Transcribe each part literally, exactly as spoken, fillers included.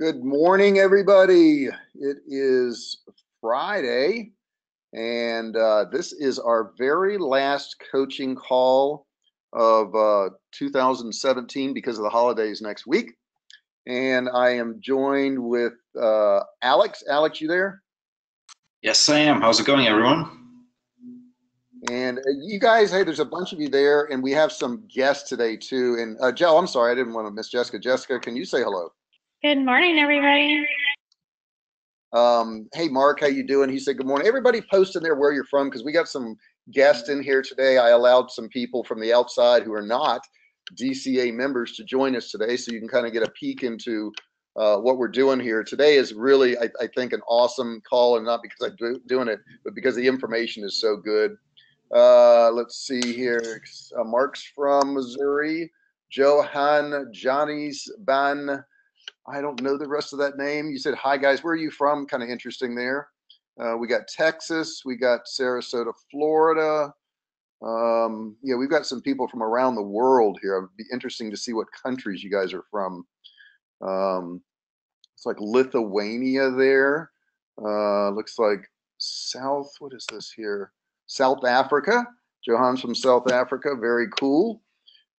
Good morning, everybody. It is Friday, and uh, this is our very last coaching call of uh, two thousand seventeen because of the holidays next week. And I am joined with uh, Alex. Alex, you there? Yes, I am. How's it going, everyone? And uh, you guys, hey, there's a bunch of you there, and we have some guests today, too. And uh, Jill, I'm sorry, I didn't want to miss Jessica. Jessica, can you say hello? Good morning, everybody. Um, hey, Mark, how you doing? He said good morning. Everybody post in there where you're from because we got some guests in here today. I allowed some people from the outside who are not D C A members to join us today, so you can kind of get a peek into uh, what we're doing here. Today is really, I, I think, an awesome call, and not because I'm do, doing it, but because the information is so good. Uh, let's see here. Uh, Mark's from Missouri. Johan Johnny's Ban. I don't know the rest of that name. You said, hi, guys, where are you from? Kind of interesting there. Uh, we got Texas. We got Sarasota, Florida. Um, yeah, we've got some people from around the world here. It would be interesting to see what countries you guys are from. Um, it's like Lithuania there. Uh, looks like South, what is this here? South Africa. Johan's from South Africa. Very cool.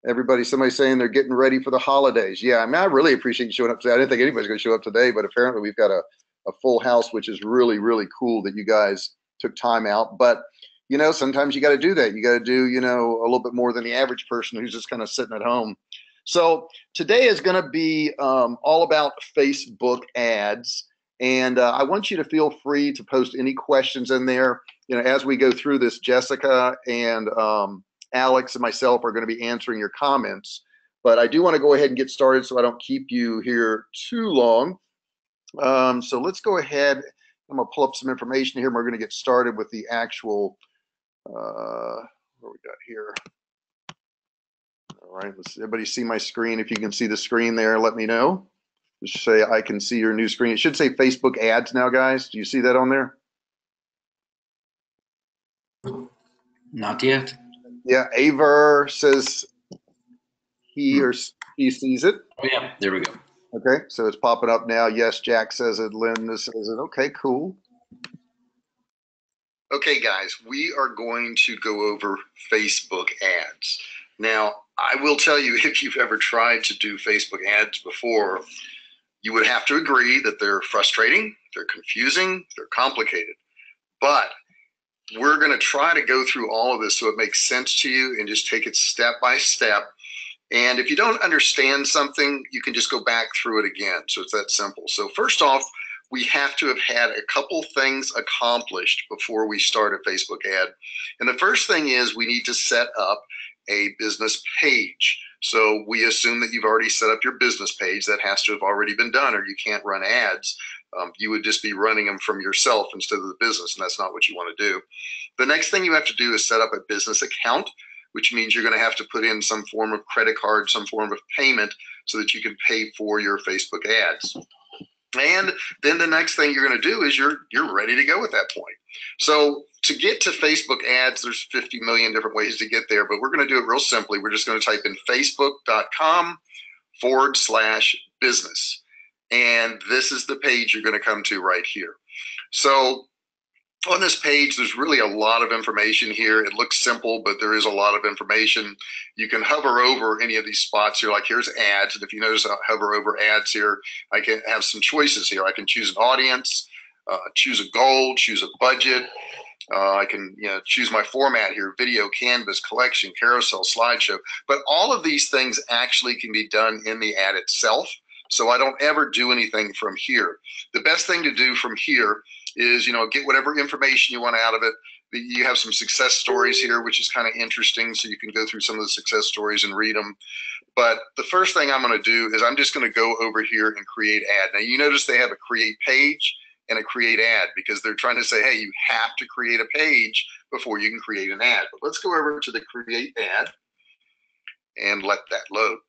Everybody, somebody's saying they're getting ready for the holidays. Yeah, I mean, I really appreciate you showing up today. I didn't think anybody's going to show up today, but apparently we've got a, a full house, which is really, really cool that you guys took time out. But, you know, sometimes you got to do that. You got to do, you know, a little bit more than the average person who's just kind of sitting at home. So today is going to be um, all about Facebook ads. And uh, I want you to feel free to post any questions in there. You know, as we go through this, Jessica and um, Alex and myself are going to be answering your comments, but I do want to go ahead and get started so I don't keep you here too long. Um, so let's go ahead. I'm going to pull up some information here, and we're going to get started with the actual, uh, what we got here. All right, let's, everybody see my screen. If you can see the screen there, let me know. Just say, I can see your new screen. It should say Facebook ads now, guys. Do you see that on there? Not yet. Yeah, Aver says he hmm. or he sees it. Oh, yeah, there we go. Okay, so it's popping up now. Yes, Jack says it. Linda says it. Okay, cool. Okay, guys, we are going to go over Facebook ads. Now, I will tell you, if you've ever tried to do Facebook ads before, you would have to agree that they're frustrating, they're confusing, they're complicated. But we're going to try to go through all of this so it makes sense to you and just take it step by step. And if you don't understand something, you can just go back through it again. So it's that simple. So first off, we have to have had a couple things accomplished before we start a Facebook ad. And the first thing is we need to set up a business page. So we assume that you've already set up your business page. That has to have already been done, or you can't run ads. Um, you would just be running them from yourself instead of the business, and that's not what you want to do. The next thing you have to do is set up a business account, which means you're going to have to put in some form of credit card, some form of payment, so that you can pay for your Facebook ads. And then the next thing you're going to do is you're you're ready to go at that point. So to get to Facebook ads, there's fifty million different ways to get there, but we're going to do it real simply. We're just going to type in facebook.com forward slash business. And this is the page you're going to come to right here. So on this page, there's really a lot of information here. It looks simple, but there is a lot of information. You can hover over any of these spots here, like here's ads. And if you notice, I hover over ads here. I can have some choices here. I can choose an audience, uh, choose a goal, choose a budget. Uh, I can you know, choose my format here, video, canvas, collection, carousel, slideshow. But all of these things actually can be done in the ad itself. So I don't ever do anything from here. The best thing to do from here is, you know, get whatever information you want out of it. You have some success stories here, which is kind of interesting. So you can go through some of the success stories and read them. But the first thing I'm going to do is I'm just going to go over here and create ad. Now you notice they have a create page and a create ad because they're trying to say, hey, you have to create a page before you can create an ad. But let's go over to the create ad and let that load.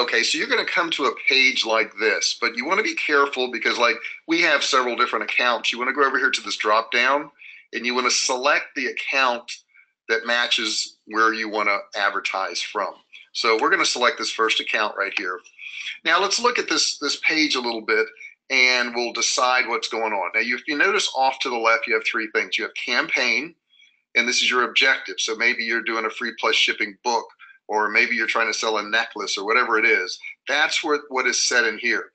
Okay, so you're going to come to a page like this, but you want to be careful because, like, we have several different accounts. You want to go over here to this drop down and you want to select the account that matches where you want to advertise from. So we're going to select this first account right here. Now let's look at this this page a little bit and we'll decide what's going on. Now you, if you notice off to the left, you have three things. You have campaign, and this is your objective. So maybe you're doing a free plus shipping book, or maybe you're trying to sell a necklace or whatever it is. That's what, what is set in here.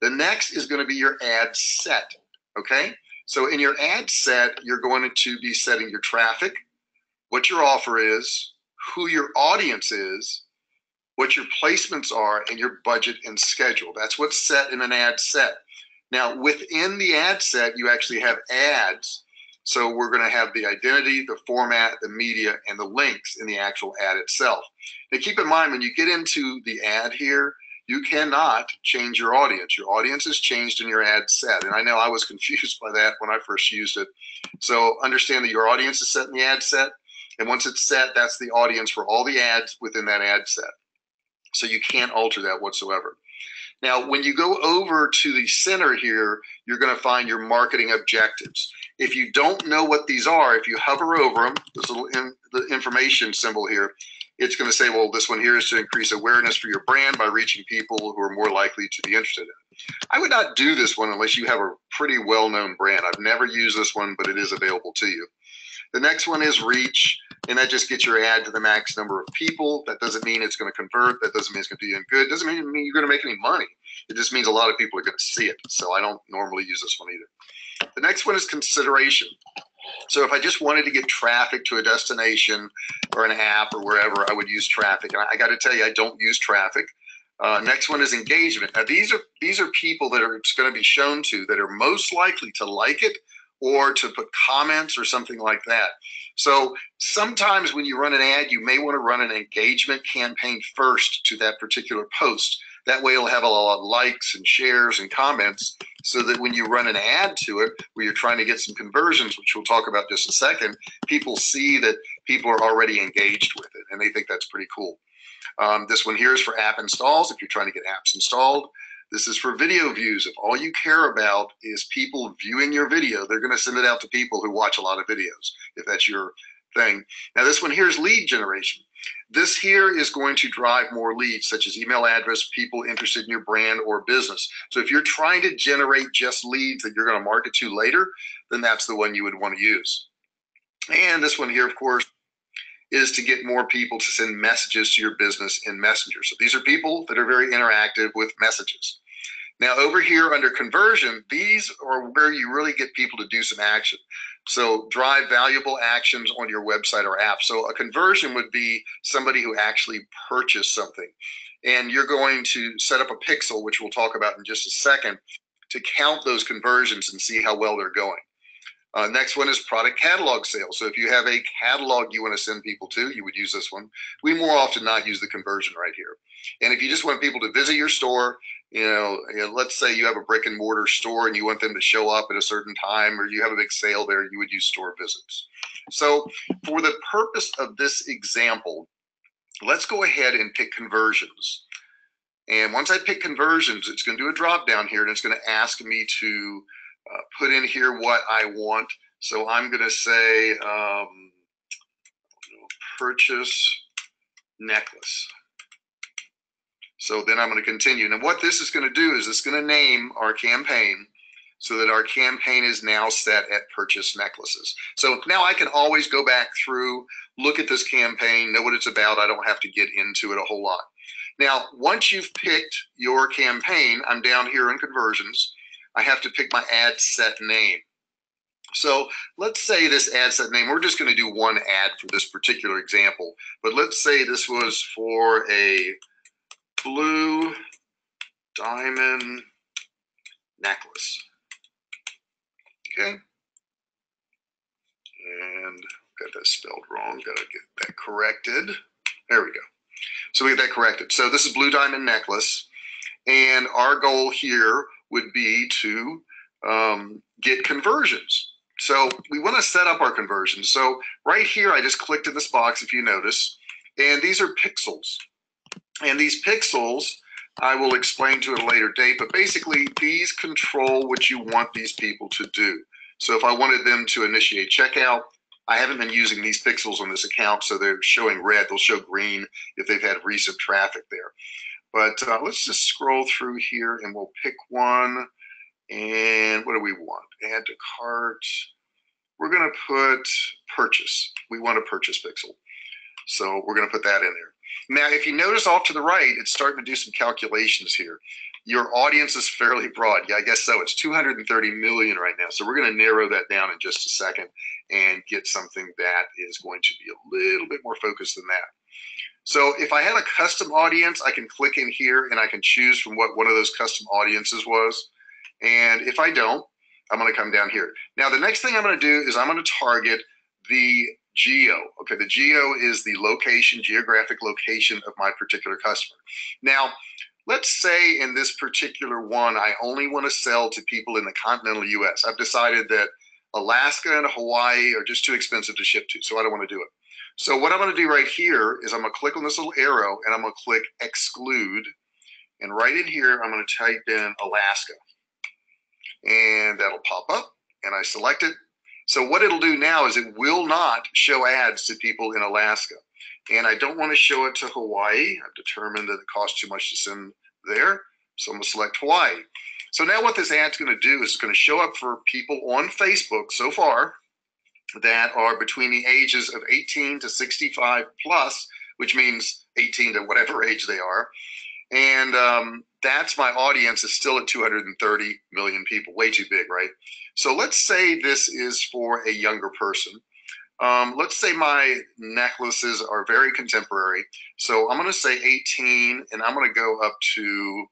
The next is going to be your ad set, okay? So in your ad set, you're going to be setting your traffic, what your offer is, who your audience is, what your placements are, and your budget and schedule. That's what's set in an ad set. Now, within the ad set, you actually have ads. So we're going to have the identity, the format, the media, and the links in the actual ad itself. Now keep in mind, when you get into the ad here, you cannot change your audience. Your audience is changed in your ad set. And I know I was confused by that when I first used it. So understand that your audience is set in the ad set. And once it's set, that's the audience for all the ads within that ad set. So you can't alter that whatsoever. Now, when you go over to the center here, you're going to find your marketing objectives. If you don't know what these are, if you hover over them, this little in, the information symbol here, it's going to say, well, this one here is to increase awareness for your brand by reaching people who are more likely to be interested in it. I would not do this one unless you have a pretty well-known brand. I've never used this one, but it is available to you. The next one is reach, and that just gets your ad to the max number of people. That doesn't mean it's going to convert. That doesn't mean it's going to do you any good. It doesn't mean you're going to make any money. It just means a lot of people are going to see it. So I don't normally use this one either. The next one is consideration. So if I just wanted to get traffic to a destination or an app or wherever, I would use traffic. And I got to tell you, I don't use traffic. Uh, next one is engagement. Now these are these are people that are it's going to be shown to that are most likely to like it, or to put comments or something like that. So sometimes when you run an ad, you may want to run an engagement campaign first to that particular post. That way it'll have a lot of likes and shares and comments, so that when you run an ad to it, where you're trying to get some conversions, which we'll talk about in just a second, people see that people are already engaged with it and they think that's pretty cool. Um, this one here is for app installs, if you're trying to get apps installed. This is for video views. If all you care about is people viewing your video, they're going to send it out to people who watch a lot of videos, if that's your thing. Now this one here is lead generation. This here is going to drive more leads, such as email address, people interested in your brand or business. So if you're trying to generate just leads that you're going to market to later, then that's the one you would want to use. And this one here, of course, is to get more people to send messages to your business in Messenger. So these are people that are very interactive with messages. Now over here under conversion, these are where you really get people to do some action. So drive valuable actions on your website or app. So a conversion would be somebody who actually purchased something. And you're going to set up a pixel, which we'll talk about in just a second, to count those conversions and see how well they're going. Uh, next one is product catalog sales. So if you have a catalog you want to send people to, you would use this one. We more often not use the conversion right here. And if you just want people to visit your store, you know, you know, let's say you have a brick and mortar store and you want them to show up at a certain time, or you have a big sale there, you would use store visits. So for the purpose of this example, let's go ahead and pick conversions. And once I pick conversions, it's going to do a drop down here and it's going to ask me to Uh, put in here what I want. So I'm going to say um, purchase necklace. So then I'm going to continue. Now what this is going to do is it's going to name our campaign, so that our campaign is now set at purchase necklaces. So now I can always go back through, look at this campaign, know what it's about. I don't have to get into it a whole lot. Now once you've picked your campaign, I'm down here in conversions. I have to pick my ad set name. So let's say this ad set name, we're just going to do one ad for this particular example, but let's say this was for a blue diamond necklace. Okay. And got that spelled wrong. Got to get that corrected. There we go. So we get that corrected. So this is blue diamond necklace, and our goal here would be to um, get conversions. So we want to set up our conversions. So right here, I just clicked in this box, if you notice, and these are pixels. And these pixels I will explain to at a later date, but basically these control what you want these people to do. So if I wanted them to initiate checkout, I haven't been using these pixels on this account, so they're showing red. They'll show green if they've had recent traffic there. But uh, let's just scroll through here and we'll pick one. And what do we want? Add to cart. We're gonna put purchase. We want a purchase pixel. So we're gonna put that in there. Now, if you notice off to the right, it's starting to do some calculations here. Your audience is fairly broad. Yeah, I guess so. It's two hundred thirty million right now. So we're going to narrow that down in just a second and get something that is going to be a little bit more focused than that. So if I had a custom audience, I can click in here and I can choose from what one of those custom audiences was. And if I don't, I'm going to come down here. Now, the next thing I'm going to do is I'm going to target the geo. Okay, the geo is the location, geographic location of my particular customer. Now, let's say in this particular one, I only want to sell to people in the continental U S. I've decided that Alaska and Hawaii are just too expensive to ship to, so I don't want to do it. So what I'm going to do right here is I'm going to click on this little arrow and I'm going to click exclude. And right in here, I'm going to type in Alaska. And that'll pop up and I select it. So what it'll do now is it will not show ads to people in Alaska. And I don't want to show it to Hawaii. I've determined that it costs too much to send there. So I'm going to select Hawaii. So now what this ad's going to do is it's going to show up for people on Facebook so far that are between the ages of eighteen to sixty-five plus, which means eighteen to whatever age they are. And um, that's my audience is still at two hundred thirty million people, way too big, right? So let's say this is for a younger person. Um, let's say my necklaces are very contemporary. So I'm going to say eighteen and I'm going to go up to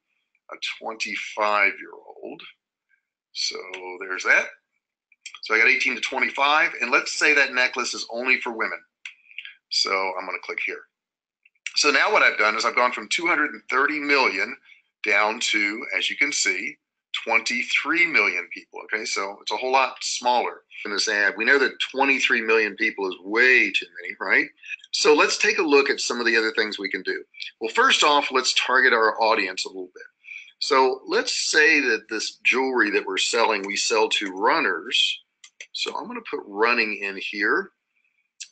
a twenty-five year old. So there's that. So I got eighteen to twenty-five, and let's say that necklace is only for women. So I'm going to click here. So now what I've done is I've gone from two hundred thirty million down to, as you can see, twenty-three million people. Okay, so it's a whole lot smaller in this ad. We know that twenty-three million people is way too many, right? So let's take a look at some of the other things we can do. Well, first off, let's target our audience a little bit. So let's say that this jewelry that we're selling, we sell to runners. So I'm going to put running in here.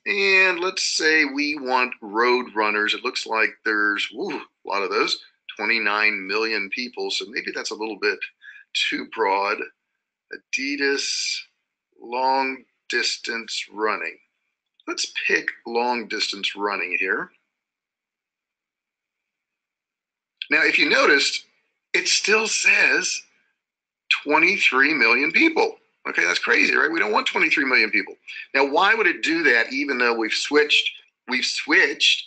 And let's say we want road runners. It looks like there's woo, a lot of those, twenty-nine million people. So maybe that's a little bit too broad. Adidas long distance running. Let's pick long distance running here. Now, if you noticed, it still says twenty-three million people. Okay, that's crazy, right? We don't want twenty-three million people. Now, why would it do that even though we've switched, we've switched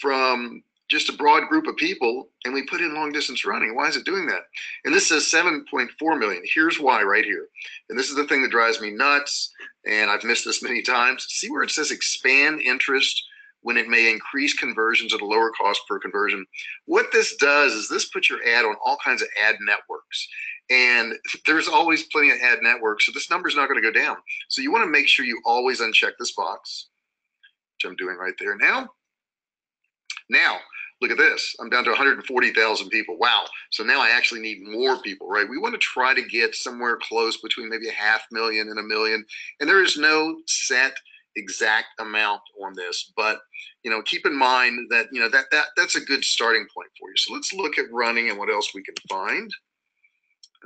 from just a broad group of people and we put in long distance running? Why is it doing that? And this says seven point four million. Here's why right here. And this is the thing that drives me nuts, and I've missed this many times. See where it says expand interest when it may increase conversions at a lower cost per conversion? What this does is this puts your ad on all kinds of ad networks. And there's always plenty of ad networks, so this number is not going to go down. So you want to make sure you always uncheck this box, which I'm doing right there now. Now, look at this. I'm down to one hundred forty thousand people. Wow. So now I actually need more people, right? We want to try to get somewhere close between maybe a half million and a million. And there is no set exact amount on this, but you know, keep in mind that you know that that that's a good starting point for you. So let's look at running and what else we can find.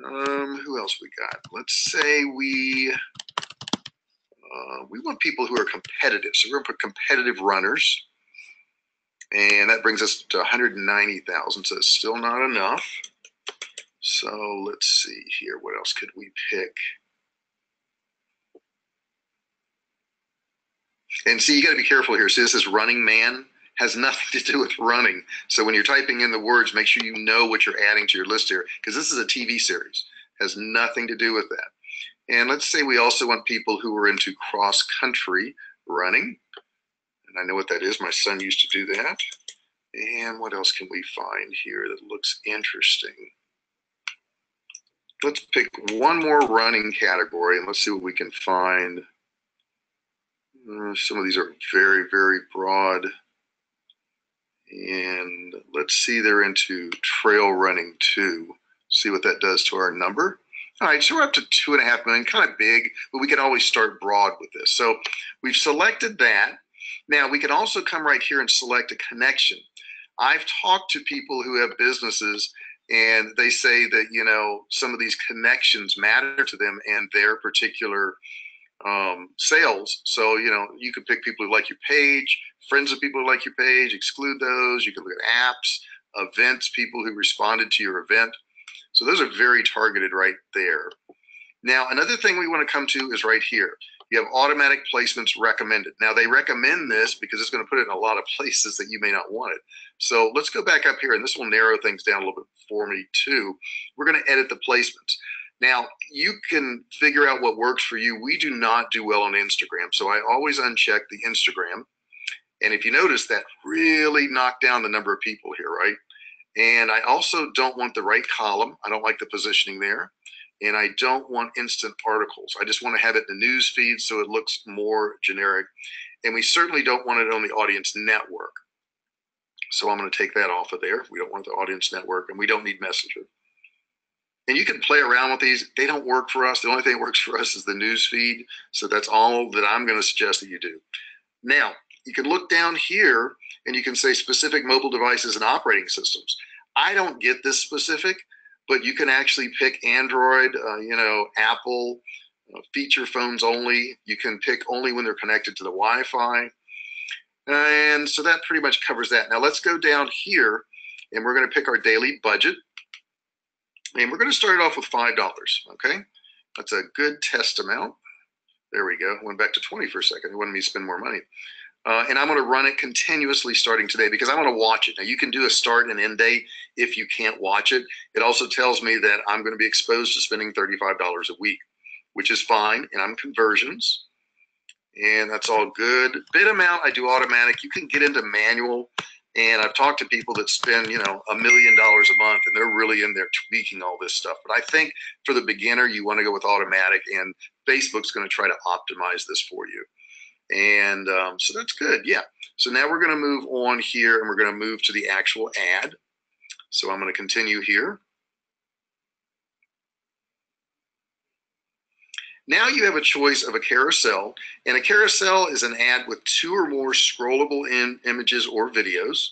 Um, who else we got? Let's say we uh, we want people who are competitive. So we're going to put competitive runners. And that brings us to one hundred ninety thousand, so it's still not enough. So let's see here. What else could we pick? And see, you got to be careful here. See, this is running man. Has nothing to do with running. So when you're typing in the words, make sure you know what you're adding to your list here, because this is a T V series. It has nothing to do with that. And let's say we also want people who are into cross-country running. I know what that is. My son used to do that. And what else can we find here that looks interesting? Let's pick one more running category and let's see what we can find. Some of these are very, very broad. And let's see, they're into trail running too. See what that does to our number. All right, so we're up to two and a half million, kind of big, but we can always start broad with this. So we've selected that. Now we can also come right here and select a connection. I've talked to people who have businesses and they say that, you know, some of these connections matter to them and their particular um, sales. So, you know, you can pick people who like your page, friends of people who like your page, exclude those. You can look at apps, events, people who responded to your event. So those are very targeted right there. Now, another thing we want to come to is right here. You have automatic placements recommended. Now they recommend this because it's going to put it in a lot of places that you may not want it. So let's go back up here and this will narrow things down a little bit for me too. We're going to edit the placements. Now you can figure out what works for you. We do not do well on Instagram. So I always uncheck the Instagram. And if you notice, that really knocked down the number of people here, right? And I also don't want the right column. I don't like the positioning there. And I don't want instant articles. I just want to have it in the news feed so it looks more generic. And we certainly don't want it on the audience network. So I'm going to take that off of there. We don't want the audience network and we don't need Messenger. And you can play around with these. They don't work for us. The only thing that works for us is the news feed. So that's all that I'm going to suggest that you do. Now, you can look down here and you can say specific mobile devices and operating systems. I don't get this specific, but you can actually pick Android, uh, you know, Apple, uh, feature phones only. You can pick only when they're connected to the Wi-Fi. And so that pretty much covers that. Now let's go down here and we're going to pick our daily budget. And we're going to start it off with five dollars, okay? That's a good test amount. There we go. Went back to twenty for a second. It wanted me to spend more money. Uh, and I'm going to run it continuously starting today because I want to watch it. Now you can do a start and end date if you can't watch it. It also tells me that I'm going to be exposed to spending thirty-five dollars a week, which is fine. And I'm conversions and that's all good. Bid amount, I do automatic. You can get into manual. And I've talked to people that spend, you know, a million dollars a month and they're really in there tweaking all this stuff. But I think for the beginner, you want to go with automatic and Facebook's going to try to optimize this for you. And um, so that's good. Yeah. So now we're going to move on here and we're going to move to the actual ad. So I'm going to continue here. Now you have a choice of a carousel, and a carousel is an ad with two or more scrollable in images or videos.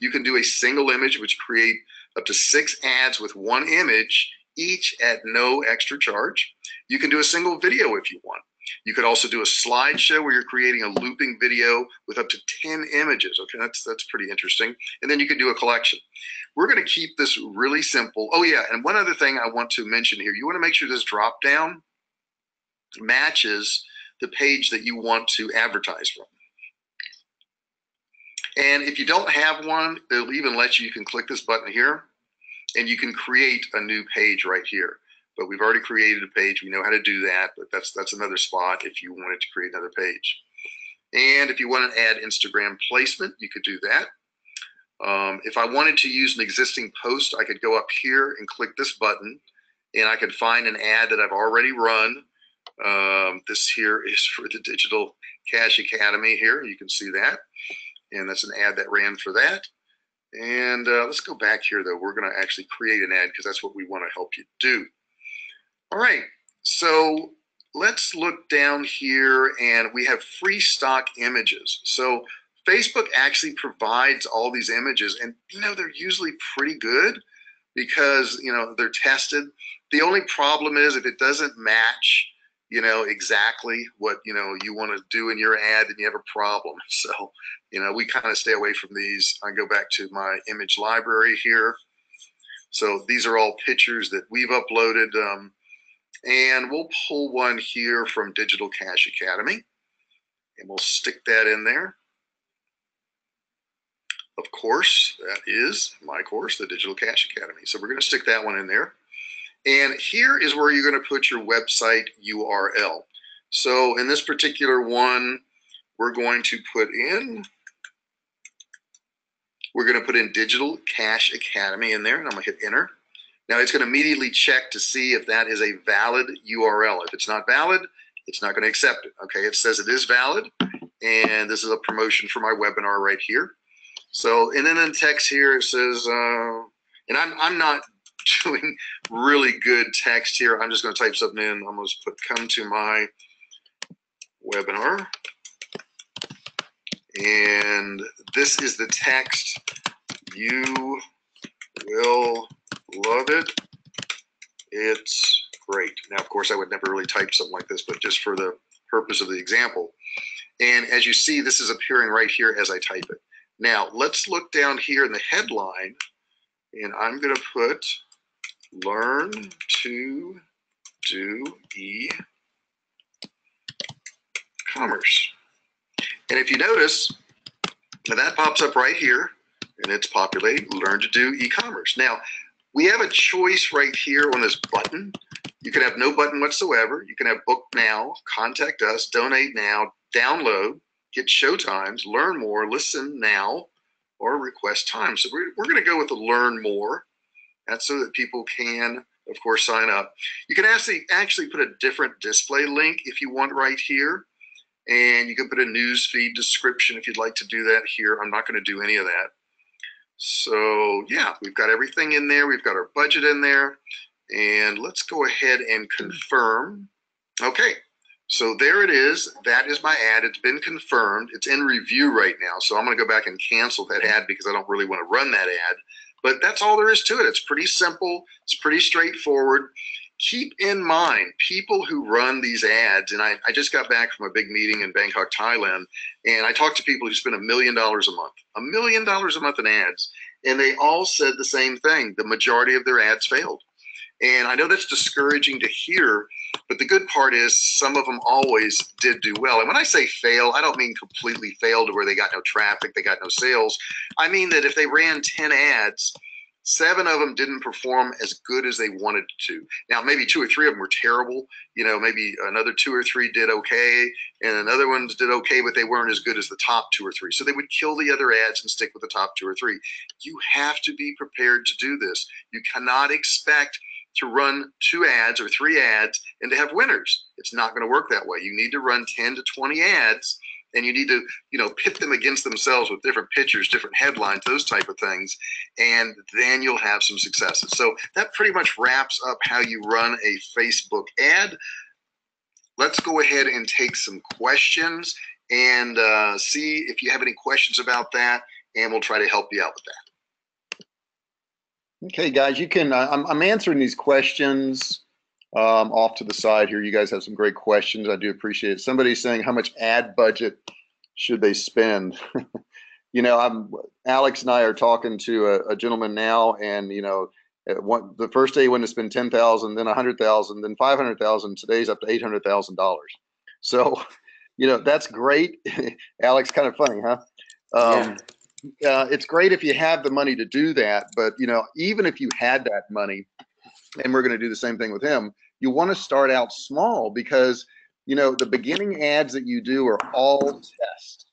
You can do a single image, which create up to six ads with one image, each at no extra charge. You can do a single video if you want. You could also do a slideshow where you're creating a looping video with up to ten images. Okay, that's that's pretty interesting. And then you could do a collection. We're going to keep this really simple. Oh yeah, and one other thing I want to mention here. You want to make sure this drop down matches the page that you want to advertise from. And if you don't have one, it'll even let you, you can click this button here and you can create a new page right here. But we've already created a page. We know how to do that, but that's that's another spot if you wanted to create another page. And if you want to add Instagram placement, you could do that. Um, if I wanted to use an existing post, I could go up here and click this button, and I could find an ad that I've already run. Um, this here is for the Digital Cash Academy here. You can see that. And that's an ad that ran for that. And uh, let's go back here, though. We're going to actually create an ad because that's what we want to help you do. All right, so let's look down here and we have free stock images. So Facebook actually provides all these images and, you know, they're usually pretty good because, you know, they're tested. The only problem is if it doesn't match, you know, exactly what, you know, you want to do in your ad, then you have a problem. So, you know, we kind of stay away from these. I go back to my image library here. So these are all pictures that we've uploaded. Um, And we'll pull one here from Digital Cash Academy and we'll stick that in there. Of course, that is my course, the Digital Cash Academy. So we're going to stick that one in there. And here is where you're going to put your website U R L. So in this particular one, we're going to put in, we're going to put in Digital Cash Academy in there and I'm going to hit enter. Now it's going to immediately check to see if that is a valid U R L. If it's not valid, it's not going to accept it. Okay, it says it is valid, and this is a promotion for my webinar right here. So, and then in text here, it says, uh, and I'm, I'm not doing really good text here. I'm just going to type something in. I'm going to put come to my webinar. And this is the text. You will love it. It's great. Now, of course, I would never really type something like this, but just for the purpose of the example. And as you see, this is appearing right here as I type it. Now, let's look down here in the headline, and I'm going to put learn to do e-commerce. And if you notice, that pops up right here, and it's populating learn to do e-commerce. Now, we have a choice right here on this button. You can have no button whatsoever. You can have book now, contact us, donate now, download, get show times, learn more, listen now, or request time. So we're, we're going to go with the learn more. That's so that people can, of course, sign up. You can actually, actually put a different display link if you want right here. And you can put a newsfeed description if you'd like to do that here. I'm not going to do any of that. So yeah, we've got everything in there. We've got our budget in there. And let's go ahead and confirm. Okay. So there it is. That is my ad. It's been confirmed. It's in review right now. So I'm going to go back and cancel that ad because I don't really want to run that ad. But that's all there is to it. It's pretty simple. It's pretty straightforward. Keep in mind, people who run these ads, and I, I just got back from a big meeting in Bangkok, Thailand, and I talked to people who spend a million dollars a month, a million dollars a month in ads, and they all said the same thing. The majority of their ads failed. And I know that's discouraging to hear, but the good part is some of them always did do well. And when I say fail, I don't mean completely fail to where they got no traffic, they got no sales. I mean that if they ran ten ads, seven of them didn't perform as good as they wanted to. Now, maybe two or three of them were terrible. You know, maybe another two or three did okay, and another ones did okay, but they weren't as good as the top two or three. So they would kill the other ads and stick with the top two or three. You have to be prepared to do this. You cannot expect to run two ads or three ads and to have winners. It's not going to work that way. You need to run ten to twenty ads, and you need to, you know, pit them against themselves with different pictures, different headlines, those type of things, and then you'll have some successes. So that pretty much wraps up how you run a Facebook ad. Let's go ahead and take some questions and uh, see if you have any questions about that, and we'll try to help you out with that. Okay, guys, you can, uh, I'm, I'm answering these questions um, off to the side here. You guys have some great questions. I do appreciate it. Somebody's saying, how much ad budget should they spend? You know, I'm, Alex and I are talking to a, a gentleman now, and, you know, one, the first day he went to spend ten thousand dollars, then one hundred thousand dollars, then five hundred thousand dollars. Today's up to eight hundred thousand dollars. So, you know, that's great. Alex, kind of funny, huh? Um, yeah. Uh, it's great if you have the money to do that, but you know, even if you had that money, and we're going to do the same thing with him, you want to start out small because you know the beginning ads that you do are all test.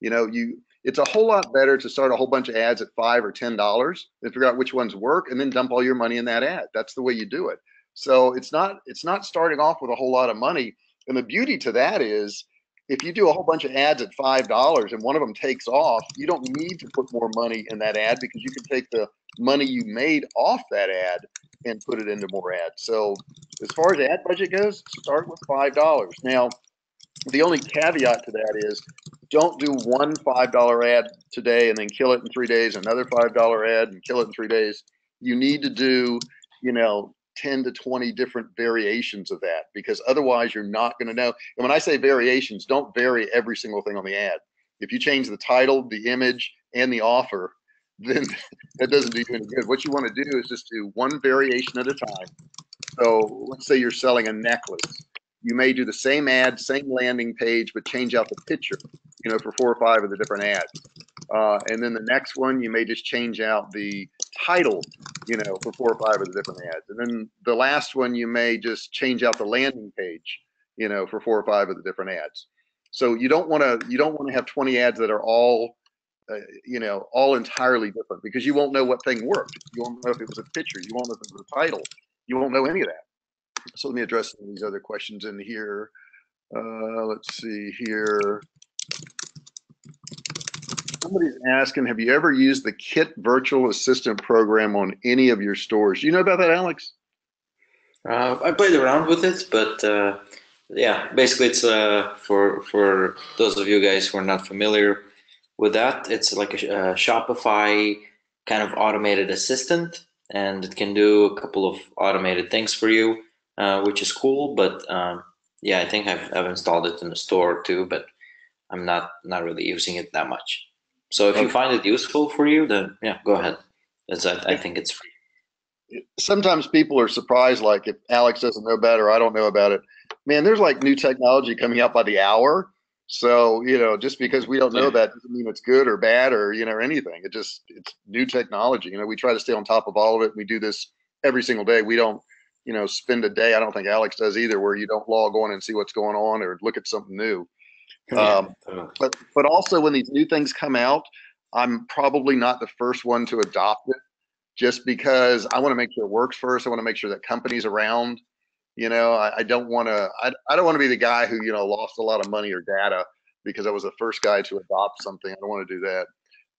You know, you it's a whole lot better to start a whole bunch of ads at five or ten dollars and figure out which ones work, and then dump all your money in that ad. That's the way you do it. So it's not it's not starting off with a whole lot of money, and the beauty to that is, if you do a whole bunch of ads at five dollars and one of them takes off, you don't need to put more money in that ad because you can take the money you made off that ad and put it into more ads. So as far as the ad budget goes, start with five dollars. Now, the only caveat to that is don't do one five dollar ad today and then kill it in three days, another five dollar ad and kill it in three days. You need to do, you know, ten to twenty different variations of that, because otherwise you're not going to know. And when I say variations, don't vary every single thing on the ad. If you change the title, the image, and the offer, then that doesn't do you any good. What you want to do is just do one variation at a time. So let's say you're selling a necklace. You may do the same ad, same landing page, but change out the picture, you know, for four or five of the different ads. Uh, and then the next one, you may just change out the title, you know, for four or five of the different ads. And then the last one, you may just change out the landing page, you know, for four or five of the different ads. So you don't want to, you don't want to have twenty ads that are all, uh, you know, all entirely different, because you won't know what thing worked. You won't know if it was a picture. You won't know if it was a title. You won't know any of that. So let me address some of these other questions in here. Uh, let's see here. Somebody's asking, have you ever used the Kit Virtual Assistant program on any of your stores? You know about that, Alex? Uh, I played around with it, but uh, yeah, basically it's uh, for for those of you guys who are not familiar with that, it's like a uh, Shopify kind of automated assistant, and it can do a couple of automated things for you, uh, which is cool. But um, yeah, I think I've, I've installed it in the store too, but I'm not not really using it that much. So if okay. you find it useful for you, then yeah, go ahead. It's, I, I think it's free. Sometimes people are surprised, like if Alex doesn't know better, I don't know about it. Man, there's like new technology coming out by the hour. So, you know, just because we don't know that doesn't mean it's good or bad or, you know, anything. It just, it's new technology. You know, we try to stay on top of all of it. We do this every single day. We don't, you know, spend a day, I don't think Alex does either, where you don't log on and see what's going on or look at something new. Um, but, but also when these new things come out, I'm probably not the first one to adopt it, just because I want to make sure it works first. I want to make sure that company's around. You know, I, I don't want to, I, I don't want to be the guy who, you know, lost a lot of money or data because I was the first guy to adopt something. I don't want to do that.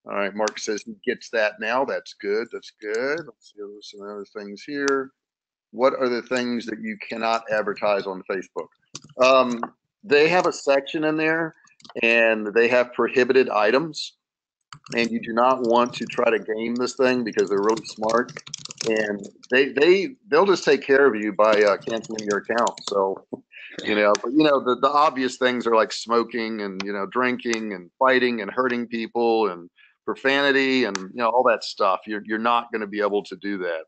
All right. Mark says he gets that now. That's good. That's good. Let's see some other things here. What are the things that you cannot advertise on Facebook? Um, they have a section in there and they have prohibited items, and you do not want to try to game this thing because they're really smart, and they they they'll just take care of you by uh, canceling your account. So, you know, but you know the, the obvious things are like smoking and, you know, drinking and fighting and hurting people and profanity and, you know, all that stuff. You're you're not going to be able to do that.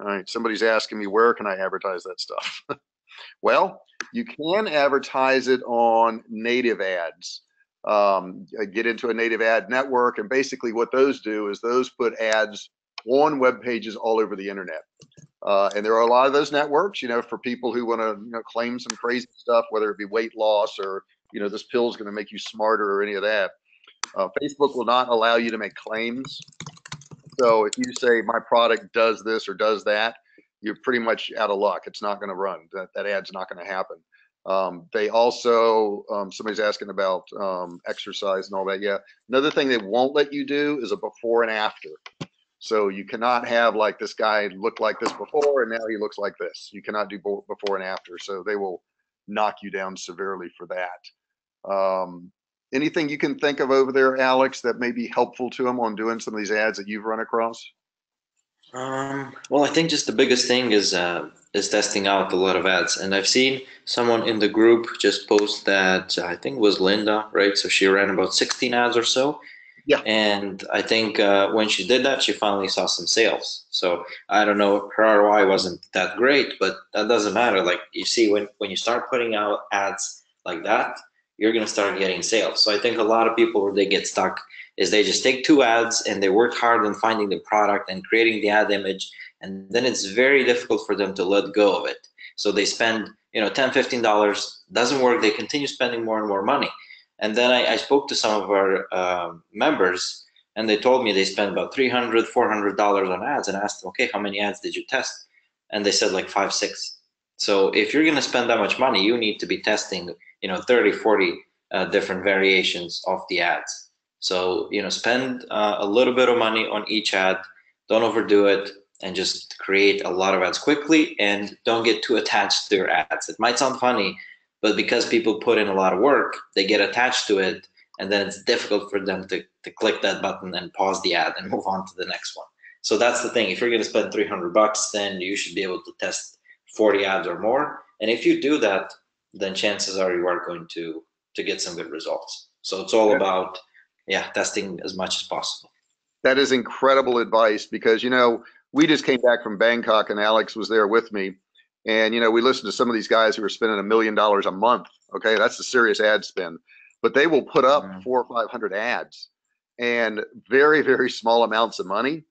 All right, somebody's asking me, where can I advertise that stuff? Well, you can advertise it on native ads. Um, get into a native ad network, and basically what those do is those put ads on web pages all over the internet. Uh, and there are a lot of those networks, you know, for people who want to, you know, claim some crazy stuff, whether it be weight loss or, you know, this pill is going to make you smarter or any of that. Uh, Facebook will not allow you to make claims. So if you say my product does this or does that, you're pretty much out of luck. It's not going to run. That, that ad's not going to happen. Um, they also, um, somebody's asking about um, exercise and all that. Yeah. Another thing they won't let you do is a before and after. So you cannot have like this guy looked like this before and now he looks like this. You cannot do before and after. So they will knock you down severely for that. Um, anything you can think of over there, Alex, that may be helpful to them on doing some of these ads that you've run across? Um, well, I think just the biggest thing is, uh, is testing out a lot of ads. And I've seen someone in the group just post that, I think it was Linda, right? So she ran about sixteen ads or so. Yeah. And I think, uh, when she did that, she finally saw some sales. So I don't know, her R O I wasn't that great, but that doesn't matter. Like you see, when, when you start putting out ads like that, you're going to start getting sales. So I think a lot of people, where they get stuck, is they just take two ads and they work hard on finding the product and creating the ad image, and then it's very difficult for them to let go of it. So they spend, you know, ten, fifteen dollars, doesn't work, they continue spending more and more money. And then I, I spoke to some of our uh, members, and they told me they spent about three hundred, four hundred dollars on ads, and I asked them, okay, how many ads did you test? And they said like five, six. So if you're gonna spend that much money, you need to be testing, you know, thirty, forty uh, different variations of the ads. So, you know, spend uh, a little bit of money on each ad, don't overdo it, and just create a lot of ads quickly, and don't get too attached to your ads. It might sound funny, but because people put in a lot of work, they get attached to it, and then it's difficult for them to, to click that button and pause the ad and move on to the next one. So that's the thing. If you're going to spend three hundred bucks, then you should be able to test forty ads or more. And if you do that, then chances are you are going to, to get some good results. So it's all about... yeah, testing as much as possible. That is incredible advice, because, you know, we just came back from Bangkok and Alex was there with me. And, you know, we listened to some of these guys who are spending a million dollars a month. Okay, that's a serious ad spend. But they will put up mm-hmm. four or five hundred ads, and very, very small amounts of money.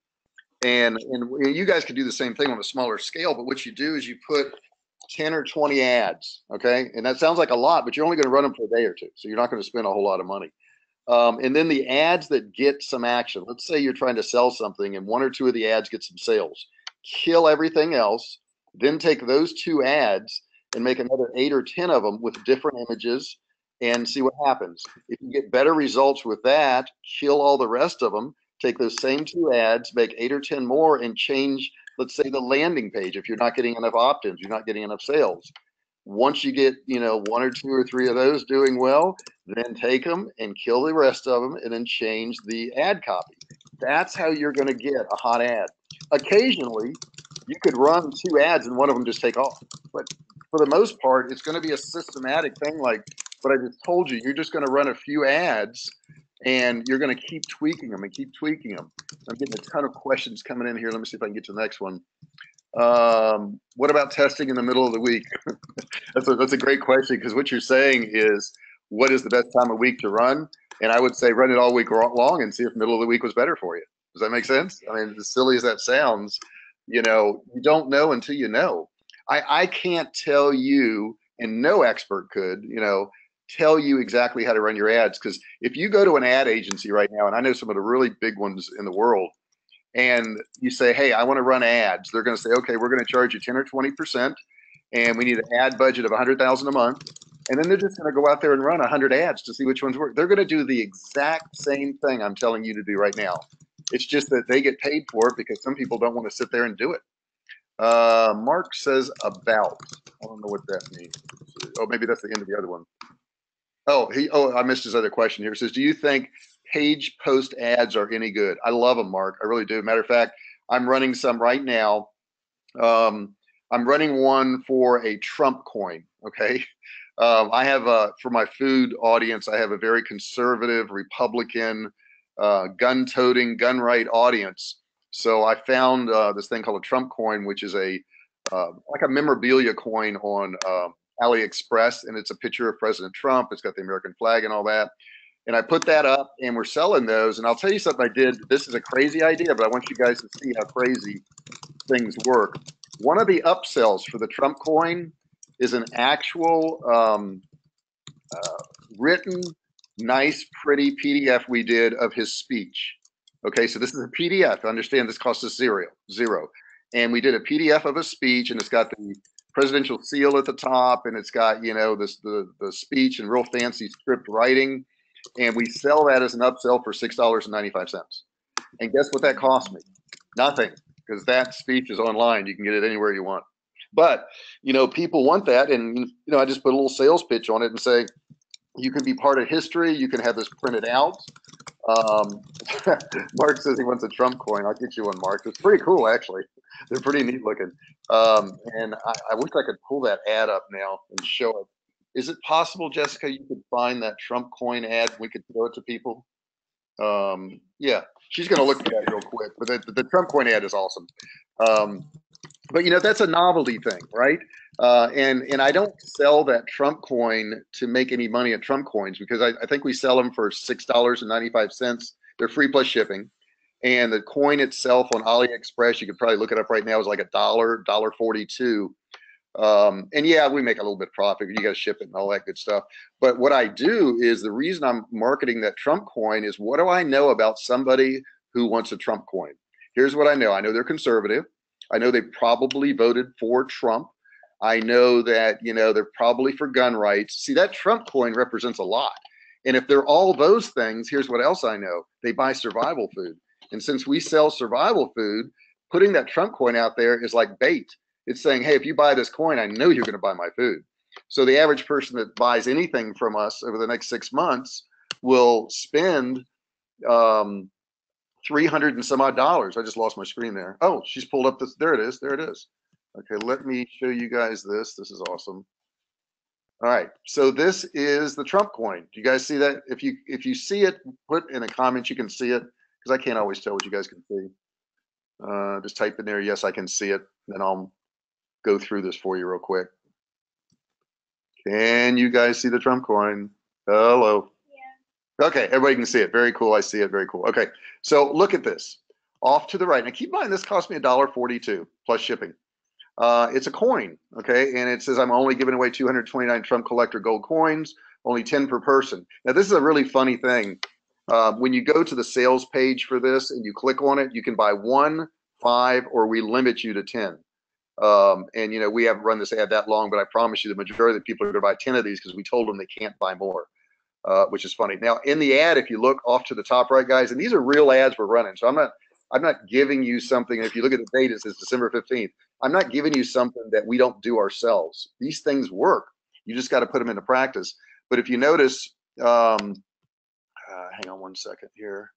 And, and you guys could do the same thing on a smaller scale, but what you do is you put ten or twenty ads, okay? And that sounds like a lot, but you're only gonna run them for a day or two. So you're not gonna spend a whole lot of money. Um, and then the ads that get some action, let's say you're trying to sell something and one or two of the ads get some sales, kill everything else, then take those two ads and make another eight or ten of them with different images and see what happens. If you get better results with that, kill all the rest of them, take those same two ads, make eight or ten more, and change, let's say, the landing page. If you're not getting enough opt-ins, you're not getting enough sales. Once you get, you know, one or two or three of those doing well, then take them and kill the rest of them and then change the ad copy. That's how you're going to get a hot ad. Occasionally, you could run two ads and one of them just take off. But for the most part, it's going to be a systematic thing like what I just told you. You're just going to run a few ads and you're going to keep tweaking them and keep tweaking them. I'm getting a ton of questions coming in here. Let me see if I can get to the next one. Um, what about testing in the middle of the week? that's, a, that's a great question, because what you're saying is, what is the best time of week to run? And I would say run it all week long and see if middle of the week was better for you. Does that make sense? I mean, as silly as that sounds, you know, you don't know until you know. I, I can't tell you, and no expert could, you know, tell you exactly how to run your ads. Because if you go to an ad agency right now, and I know some of the really big ones in the world, and you say, hey, I want to run ads, they're going to say, okay, we're going to charge you ten or twenty percent, and we need an ad budget of one hundred thousand dollars a month. And then they're just going to go out there and run one hundred ads to see which ones work. They're going to do the exact same thing I'm telling you to do right now. It's just that they get paid for it, because some people don't want to sit there and do it. Uh, Mark says about. I don't know what that means. Oh, maybe that's the end of the other one. Oh, he, oh, I missed his other question here. It says, do you think page post ads are any good? I love them, Mark. I really do. Matter of fact, I'm running some right now. Um, I'm running one for a Trump coin, okay? Um, I have a, for my food audience, I have a very conservative, Republican, uh, gun-toting, gun-right audience. So I found uh, this thing called a Trump coin, which is a uh, like a memorabilia coin on uh, AliExpress, and it's a picture of President Trump. It's got the American flag and all that. And I put that up, and we're selling those. And I'll tell you something I did. This is a crazy idea, but I want you guys to see how crazy things work. One of the upsells for the Trump coin is an actual um, uh, written, nice, pretty P D F we did of his speech. Okay, so this is a P D F. Understand this costs us zero, zero. And we did a P D F of a speech, and it's got the presidential seal at the top, and it's got, you know, this the, the speech and real fancy script writing. And we sell that as an upsell for six dollars and ninety-five cents. And guess what that cost me? Nothing, because that speech is online. You can get it anywhere you want. But, you know, people want that. And, you know, I just put a little sales pitch on it and say, you can be part of history. You can have this printed out. Um, Mark says he wants a Trump coin. I'll get you one, Mark. It's pretty cool, actually. They're pretty neat looking. Um, and I, I wish I could pull that ad up now and show it. Is it possible, Jessica, you could find that Trump coin ad? We could show it to people. Um, yeah, she's going to look at that real quick. But the, the Trump coin ad is awesome. Um, But, you know, that's a novelty thing, right? Uh, and and I don't sell that Trump coin to make any money at Trump coins, because I, I think we sell them for six dollars and ninety-five cents. They're free plus shipping. And the coin itself on AliExpress, you could probably look it up right now, is like a dollar, one forty-two. Um, and, yeah, we make a little bit of profit. You got to ship it and all that good stuff. But what I do is, the reason I'm marketing that Trump coin is, what do I know about somebody who wants a Trump coin? Here's what I know. I know they're conservative. I know they probably voted for Trump. I know that, you know, they're probably for gun rights. See, that Trump coin represents a lot. And if they're all those things, here's what else I know. They buy survival food. And since we sell survival food, putting that Trump coin out there is like bait. It's saying, hey, if you buy this coin, I know you're going to buy my food. So the average person that buys anything from us over the next six months will spend um, three hundred and some odd dollars. I just lost my screen there. Oh, she's pulled up this. There it is. There it is. Okay, let me show you guys this. This is awesome. All right, so this is the Trump coin. Do you guys see that? If you if you see it, put in a comment. You can see it, because I can't always tell what you guys can see. Uh, just type in there, yes, I can see it. Then I'll go through this for you real quick. Can you guys see the Trump coin? Hello. Okay, everybody can see it. Very cool. I see it. Very cool. Okay, so look at this. Off to the right. Now, keep in mind, this cost me one forty-two plus shipping. Uh, it's a coin, okay? And it says, I'm only giving away two hundred twenty-nine Trump collector gold coins, only ten per person. Now, this is a really funny thing. Uh, when you go to the sales page for this and you click on it, you can buy one, five, or we limit you to ten. Um, and, you know, we haven't run this ad that long, but I promise you the majority of the people are going to buy ten of these because we told them they can't buy more, uh, which is funny. Now, in the ad, if you look off to the top right, guys, and these are real ads we're running. So I'm not I'm not giving you something. If you look at the date, it says December fifteenth. I'm not giving you something that we don't do ourselves. These things work. You just got to put them into practice. But if you notice, um, uh, hang on one second here.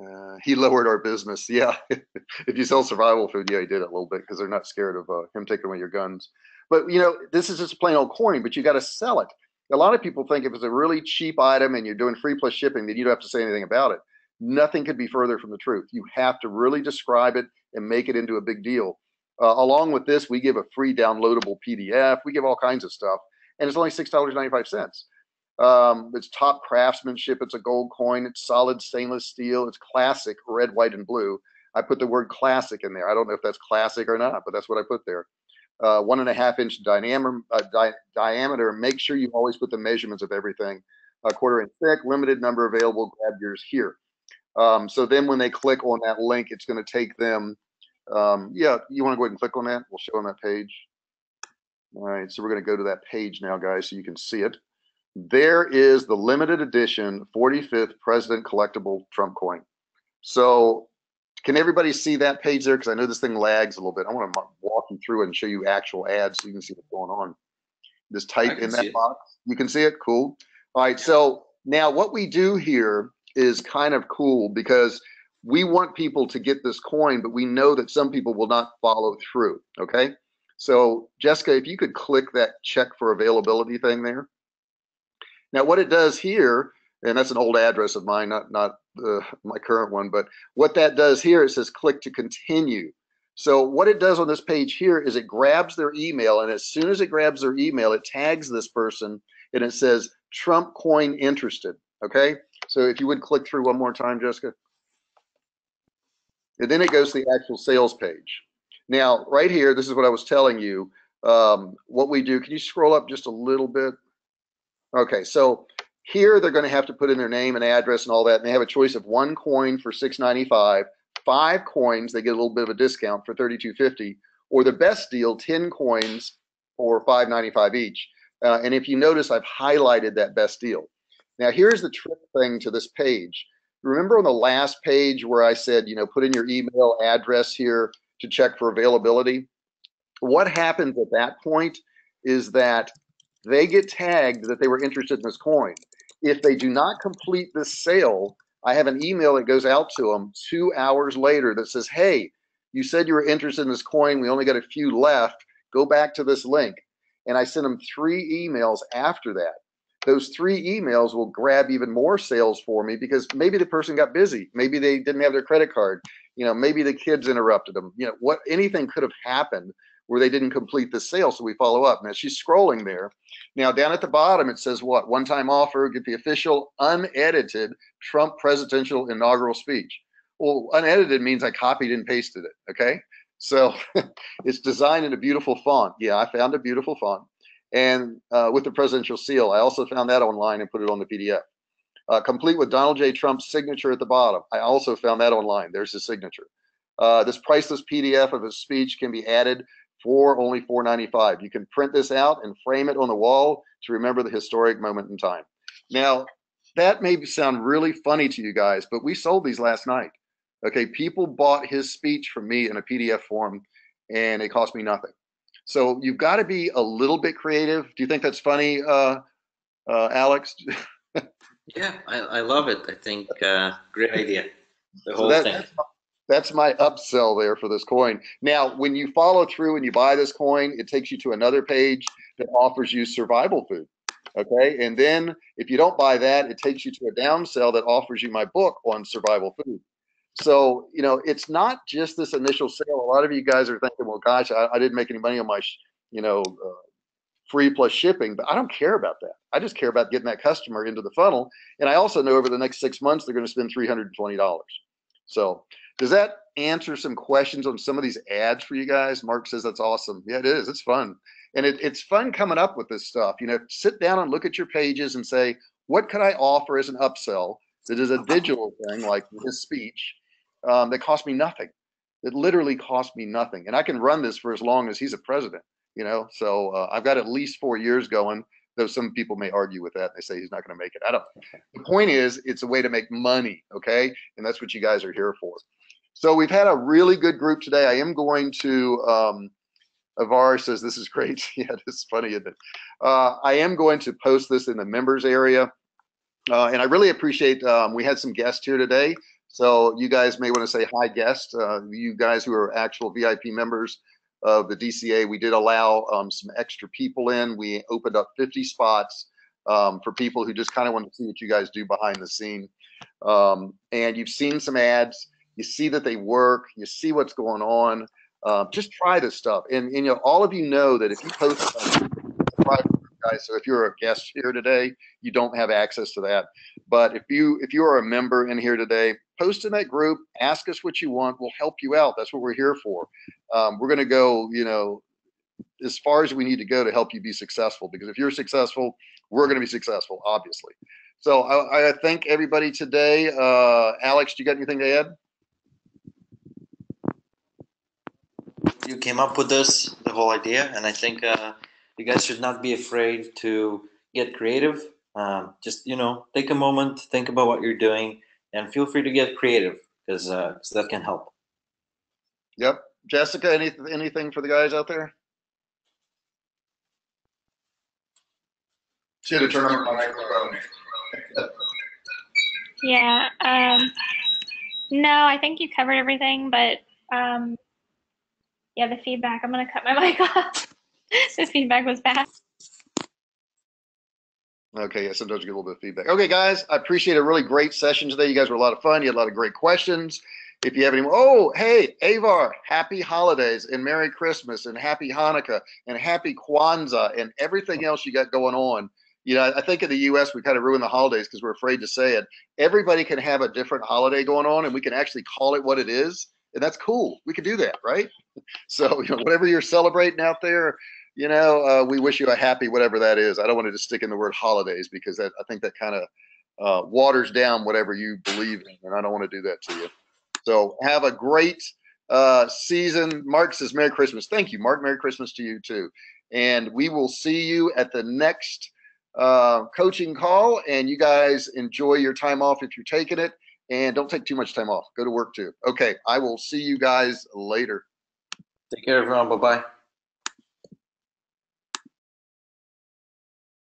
Uh, he lowered our business. Yeah. If you sell survival food, yeah, he did it a little bit because they're not scared of uh, him taking away your guns. But, you know, this is just plain old corny, but you got to sell it. A lot of people think if it's a really cheap item and you're doing free plus shipping, that you don't have to say anything about it. Nothing could be further from the truth. You have to really describe it and make it into a big deal. Uh, along with this, we give a free downloadable P D F. We give all kinds of stuff. And it's only six dollars and ninety-five cents. Um, it's top craftsmanship. It's a gold coin. It's solid stainless steel. It's classic red, white, and blue. I put the word classic in there. I don't know if that's classic or not, but that's what I put there. Uh, one and a half inch diameter, uh, di diameter. Make sure you always put the measurements of everything. A quarter inch thick, limited number available. Grab yours here. Um, so then when they click on that link, it's going to take them. Um, yeah, you want to go ahead and click on that? We'll show them that page. All right, so we're going to go to that page now, guys, so you can see it. There is the limited edition forty-fifth President Collectible Trump Coin. So can everybody see that page there? Because I know this thing lags a little bit. I want to walk you through and show you actual ads so you can see what's going on. Just type in that box. You can see it? Cool. All right, so now what we do here is kind of cool because we want people to get this coin, but we know that some people will not follow through, okay? So Jessica, if you could click that check for availability thing there. Now what it does here, and that's an old address of mine, not not uh, my current one, but what that does here, it says click to continue. So what it does on this page here is it grabs their email, and as soon as it grabs their email, it tags this person, and it says Trump coin interested, okay? So if you would click through one more time, Jessica. And then it goes to the actual sales page. Now, right here, this is what I was telling you, um, what we do. Can you scroll up just a little bit? Okay, so here they're gonna have to put in their name and address and all that, and they have a choice of one coin for six ninety-five, five coins, they get a little bit of a discount for thirty-two fifty, or the best deal, ten coins for five ninety-five each. Uh, and if you notice, I've highlighted that best deal. Now, here's the trick thing to this page. Remember on the last page where I said, you know, put in your email address here to check for availability? What happens at that point is that they get tagged that they were interested in this coin. If they do not complete this sale, I have an email that goes out to them two hours later that says, hey, you said you were interested in this coin. We only got a few left. Go back to this link. And I send them three emails after that. Those three emails will grab even more sales for me because maybe the person got busy. Maybe they didn't have their credit card. You know, maybe the kids interrupted them. You know, what anything could have happened where they didn't complete the sale, so we follow up. Now, she's scrolling there. Now, down at the bottom, it says what? One-time offer, get the official unedited Trump presidential inaugural speech. Well, unedited means I copied and pasted it, okay? So it's designed in a beautiful font. Yeah, I found a beautiful font. And uh, with the presidential seal. I also found that online and put it on the P D F. Uh, complete with Donald J. Trump's signature at the bottom. I also found that online. There's his signature. Uh, this priceless P D F of his speech can be added for only four ninety-five. You can print this out and frame it on the wall to remember the historic moment in time. Now, that may sound really funny to you guys, but we sold these last night. Okay, people bought his speech from me in a P D F form, and it cost me nothing. So you've got to be a little bit creative. Do you think that's funny, uh, uh, Alex? Yeah, I, I love it. I think uh, great idea. The whole so that, thing. That's my, that's my upsell there for this coin. Now, when you follow through and you buy this coin, it takes you to another page that offers you survival food. Okay, and then if you don't buy that, it takes you to a downsell that offers you my book on survival food. So, you know, it's not just this initial sale. A lot of you guys are thinking, well, gosh, I, I didn't make any money on my, sh you know, uh, free plus shipping. But I don't care about that. I just care about getting that customer into the funnel. And I also know over the next six months, they're going to spend three hundred twenty dollars. So does that answer some questions on some of these ads for you guys? Mark says that's awesome. Yeah, it is. It's fun. And it, it's fun coming up with this stuff. You know, sit down and look at your pages and say, what could I offer as an upsell that is a digital thing like this speech? Um, that cost me nothing. It literally cost me nothing. And I can run this for as long as he's a president, you know? So uh, I've got at least four years going, though some people may argue with that. They say he's not going to make it. I don't. The point is, it's a way to make money, okay? And that's what you guys are here for. So we've had a really good group today. I am going to, um, Avar says, this is great. Yeah, this is funny, isn't it? Uh, I am going to post this in the members area. Uh, and I really appreciate, um, we had some guests here today. So you guys may want to say hi, guests. Uh, you guys who are actual V I P members of the D C A, we did allow um, some extra people in. We opened up fifty spots um, for people who just kind of want to see what you guys do behind the scene. Um, and you've seen some ads. You see that they work. You see what's going on. Uh, just try this stuff. And, and you know, all of you know that if you post something, guys, so if you're a guest here today, you don't have access to that. But if you if you are a member in here today, post in that group, ask us what you want. We'll help you out. That's what we're here for. Um, we're going to go, you know, as far as we need to go to help you be successful, because if you're successful, we're going to be successful, obviously. So I, I thank everybody today. Uh, Alex, do you got anything to add? You came up with this, the whole idea, and I think uh, you guys should not be afraid to get creative. Um, just, you know, take a moment, think about what you're doing, and feel free to get creative, because uh, that can help. Yep. Jessica, any, anything for the guys out there? Should have turned on my microphone. Yeah. Um, no, I think you covered everything, but um, yeah, the feedback. I'm going to cut my mic off. This feedback was bad. Okay, yeah, sometimes you get a little bit of feedback. Okay, guys, I appreciate a really great session today. You guys were a lot of fun. You had a lot of great questions. If you have any more, oh, hey, Avar, happy holidays and Merry Christmas and Happy Hanukkah and Happy Kwanzaa and everything else you got going on. You know, I think in the U S we kind of ruin the holidays because we're afraid to say it. Everybody can have a different holiday going on, and we can actually call it what it is, and that's cool. We can do that, right? So, you know, whatever you're celebrating out there, you know, uh, we wish you a happy whatever that is. I don't want to just stick in the word holidays, because that, I think that kind of uh, waters down whatever you believe in, and I don't want to do that to you. So have a great uh, season. Mark says Merry Christmas. Thank you, Mark. Merry Christmas to you too. And we will see you at the next uh, coaching call, and you guys enjoy your time off if you're taking it, and don't take too much time off. Go to work too. Okay, I will see you guys later. Take care, everyone. Bye-bye.